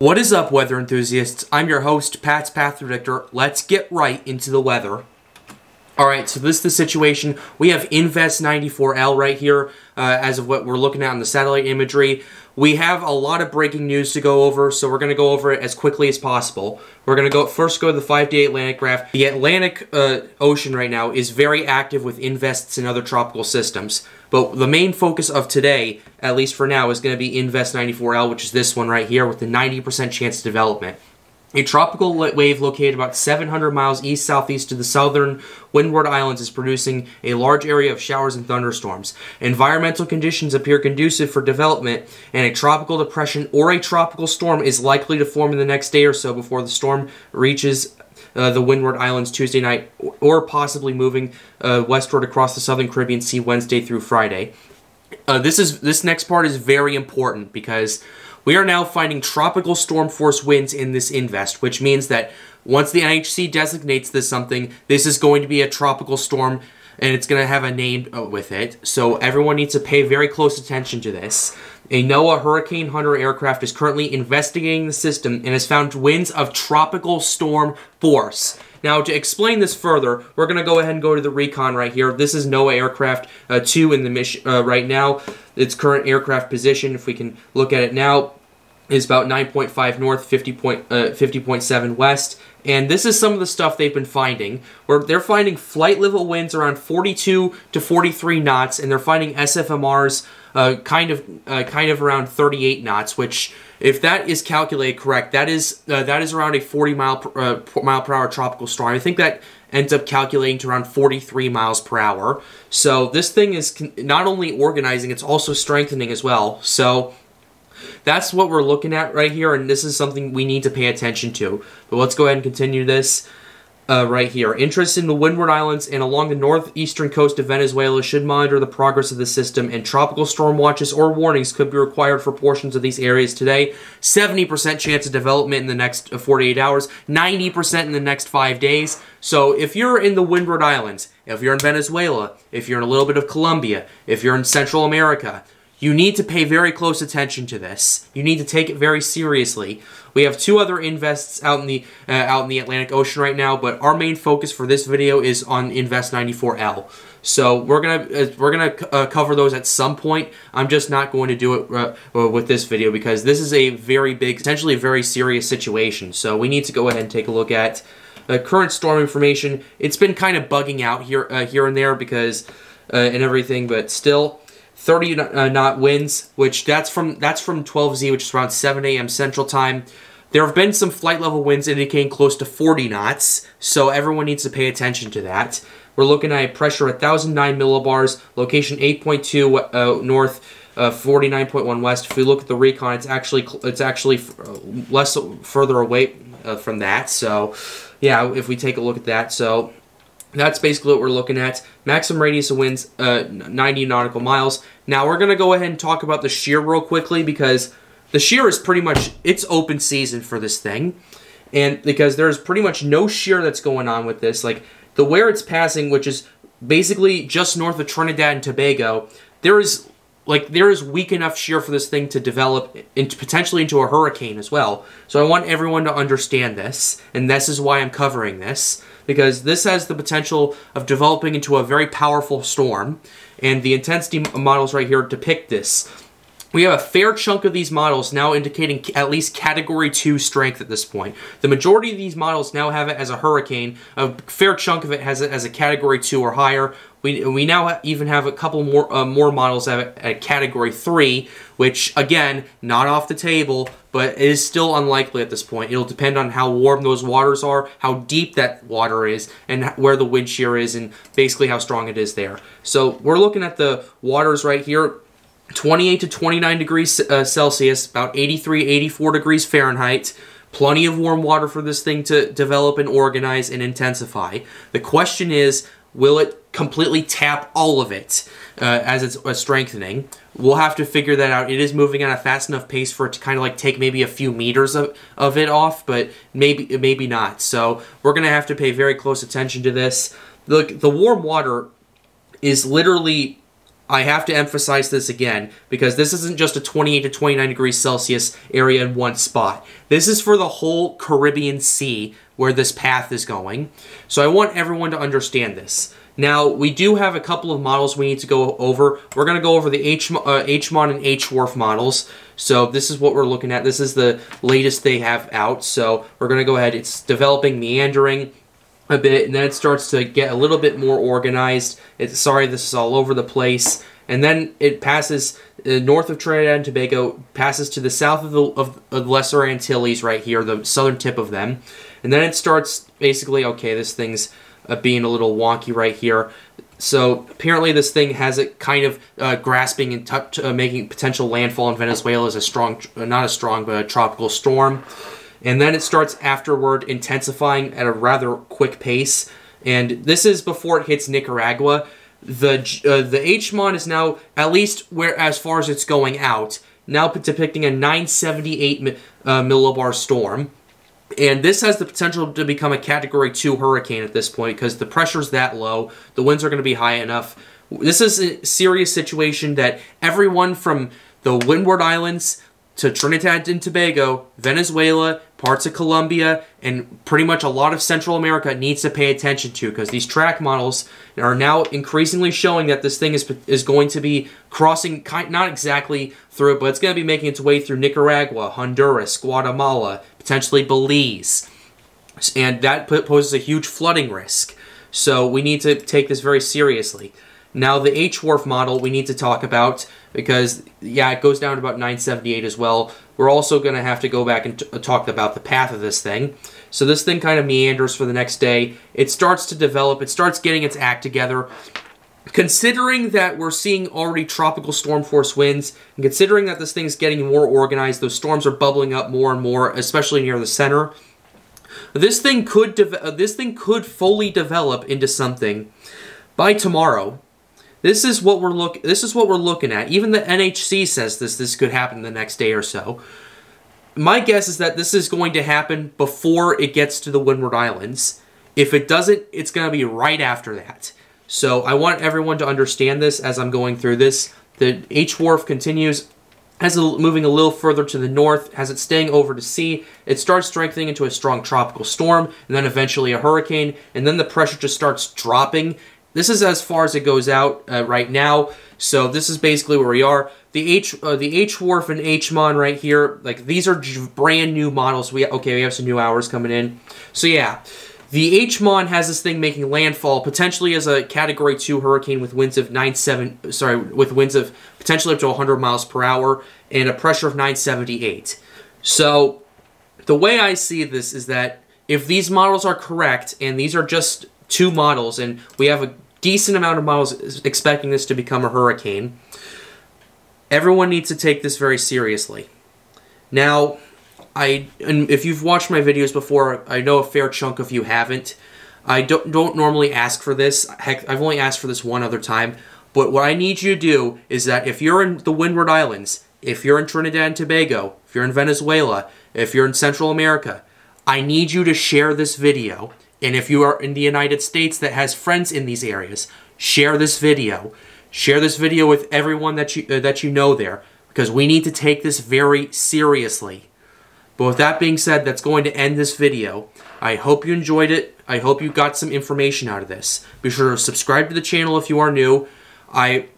What is up, weather enthusiasts? I'm your host, Pat's Path Predictor. Let's get right into the weather. Alright, so this is the situation. We have INVEST-94L right here, as of what we're looking at on the satellite imagery. We have a lot of breaking news to go over, so we're going to go over it as quickly as possible. We're going to first go to the 5-day Atlantic graph. The Atlantic Ocean right now is very active with INVESTs and other tropical systems. But the main focus of today, at least for now, is going to be INVEST-94L, which is this one right here with the 90% chance of development. A tropical wave located about 700 miles east-southeast to the southern Windward Islands is producing a large area of showers and thunderstorms. Environmental conditions appear conducive for development, and a tropical depression or a tropical storm is likely to form in the next day or so before the storm reaches the Windward Islands Tuesday night, or possibly moving westward across the southern Caribbean Sea Wednesday through Friday. This next part is very important because we are now finding tropical storm force winds in this INVEST, which means that once the NHC designates this something, this is going to be a tropical storm and it's going to have a name with it. So everyone needs to pay very close attention to this. A NOAA Hurricane Hunter Aircraft is currently investigating the system and has found winds of tropical storm force. Now, to explain this further, we're going to go ahead and go to the recon right here. This is NOAA Aircraft 2 in the mission right now. Its current aircraft position, if we can look at it now, is about 9.5 north, 50.7 west. And this is some of the stuff they've been finding, where they're finding flight level winds around 42 to 43 knots, and they're finding SFMRs kind of around 38 knots, which, if that is calculated correct, that is around a 40 mile per hour tropical storm. I think that ends up calculating to around 43 miles per hour. So this thing is not only organizing, it's also strengthening as well. So that's what we're looking at right here, and this is something we need to pay attention to. But let's go ahead and continue this right here. Interest in the Windward Islands and along the northeastern coast of Venezuela should monitor the progress of the system, and tropical storm watches or warnings could be required for portions of these areas today. 70% chance of development in the next 48 hours, 90% in the next 5 days. So if you're in the Windward Islands, if you're in Venezuela, if you're in a little bit of Colombia, if you're in Central America, you need to pay very close attention to this. You need to take it very seriously. We have two other INVESTs out in the Atlantic Ocean right now, but our main focus for this video is on INVEST-94L. So we're gonna cover those at some point. I'm just not going to do it with this video because this is a very big, potentially a very serious situation. So we need to go ahead and take a look at the current storm information. It's been kind of bugging out here and there because and everything, but still. 30 knot winds, which that's from 12Z, which is around 7 a.m. Central Time. There have been some flight level winds indicating close to 40 knots, so everyone needs to pay attention to that. We're looking at a pressure 1,009 millibars, location 8.2 north, 49.1 west. If we look at the recon, it's actually less further away from that. So, yeah, if we take a look at that, so. That's basically what we're looking at. Maximum radius of winds, 90 nautical miles. Now we're going to go ahead and talk about the shear real quickly because the shear is pretty much, it's open season for this thing. And because there's pretty much no shear that's going on with this. Like the where it's passing, which is basically just north of Trinidad and Tobago, there is weak enough shear for this thing to develop into, potentially into a hurricane as well. So I want everyone to understand this, and this is why I'm covering this, because this has the potential of developing into a very powerful storm, and the intensity models right here depict this. We have a fair chunk of these models now indicating at least Category 2 strength at this point. The majority of these models now have it as a hurricane. A fair chunk of it has it as a Category 2 or higher. We now even have a couple more models at Category 3, which, again, not off the table, but is still unlikely at this point. It'll depend on how warm those waters are, how deep that water is, and where the wind shear is, and basically how strong it is there. So we're looking at the waters right here. 28 to 29 degrees Celsius, about 83, 84 degrees Fahrenheit. Plenty of warm water for this thing to develop and organize and intensify. The question is, will it completely tap all of it as it's strengthening? We'll have to figure that out. It is moving at a fast enough pace for it to kind of like take maybe a few meters of it off, but maybe not. So we're going to have to pay very close attention to this. Look, the warm water is literally I have to emphasize this again, because this isn't just a 28 to 29 degrees Celsius area in one spot. This is for the whole Caribbean Sea where this path is going. So I want everyone to understand this. Now, we do have a couple of models we need to go over. We're going to go over the H-Mon and H-Wharf models. So this is what we're looking at. This is the latest they have out. So we're going to go ahead. It's developing meandering a bit, and then it starts to get a little bit more organized. It's, sorry, this is all over the place. And then it passes north of Trinidad and Tobago, passes to the south of the Lesser Antilles right here, the southern tip of them. And then it starts basically, okay, this thing's being a little wonky right here. So apparently this thing has it kind of grasping and making potential landfall in Venezuela as a strong, not a strong, but a tropical storm. And then it starts afterward intensifying at a rather quick pace. And this is before it hits Nicaragua. The H-Mon is now, at least where as far as it's going out, now depicting a 978 millibar storm. And this has the potential to become a Category 2 hurricane at this point because the pressure's that low, the winds are going to be high enough. This is a serious situation that everyone from the Windward Islands to Trinidad and Tobago, Venezuela, parts of Colombia, and pretty much a lot of Central America needs to pay attention to, because these track models are now increasingly showing that this thing is going to be crossing, not exactly through, but it's going to be making its way through Nicaragua, Honduras, Guatemala, potentially Belize, and that poses a huge flooding risk. So we need to take this very seriously. Now the H-Wharf model we need to talk about because, yeah, it goes down to about 978 as well. We're also going to have to go back and talk about the path of this thing. So this thing kind of meanders for the next day. It starts to develop. It starts getting its act together. Considering that we're seeing already tropical storm force winds, and considering that this thing's getting more organized, those storms are bubbling up more and more, especially near the center, this thing could fully develop into something by tomorrow. This is what we're looking at. Even the NHC says this could happen the next day or so. My guess is that this is going to happen before it gets to the Windward Islands. If it doesn't, it's going to be right after that. So I want everyone to understand this as I'm going through this. The H-Wharf continues as it's moving a little further to the north, as it's staying over to sea. It starts strengthening into a strong tropical storm, and then eventually a hurricane, and then the pressure just starts dropping. This is as far as it goes out right now, so this is basically where we are. The H-Wharf and H-Mon right here, like these are brand new models. Okay, we have some new hours coming in. So yeah, the H-Mon has this thing making landfall potentially as a Category 2 hurricane with winds of potentially up to 100 miles per hour and a pressure of 978. So the way I see this is that if these models are correct, and these are just two models, and we have a decent amount of models expecting this to become a hurricane, everyone needs to take this very seriously. Now, and if you've watched my videos before, I know a fair chunk of you haven't. I don't normally ask for this. Heck, I've only asked for this one other time. But what I need you to do is that if you're in the Windward Islands, if you're in Trinidad and Tobago, if you're in Venezuela, if you're in Central America, I need you to share this video. And if you are in the United States that has friends in these areas, share this video. Share this video with everyone that you know there, because we need to take this very seriously. But with that being said, that's going to end this video. I hope you enjoyed it. I hope you got some information out of this. Be sure to subscribe to the channel if you are new. I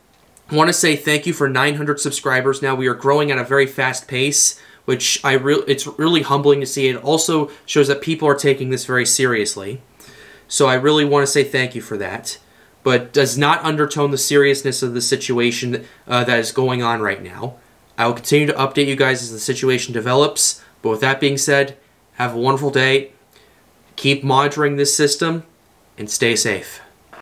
want to say thank you for 900 subscribers now. We are growing at a very fast pace, which it's really humbling to see. It also shows that people are taking this very seriously. So I really want to say thank you for that, but does not undertone the seriousness of the situation that is going on right now. I will continue to update you guys as the situation develops, but with that being said, have a wonderful day, keep monitoring this system, and stay safe.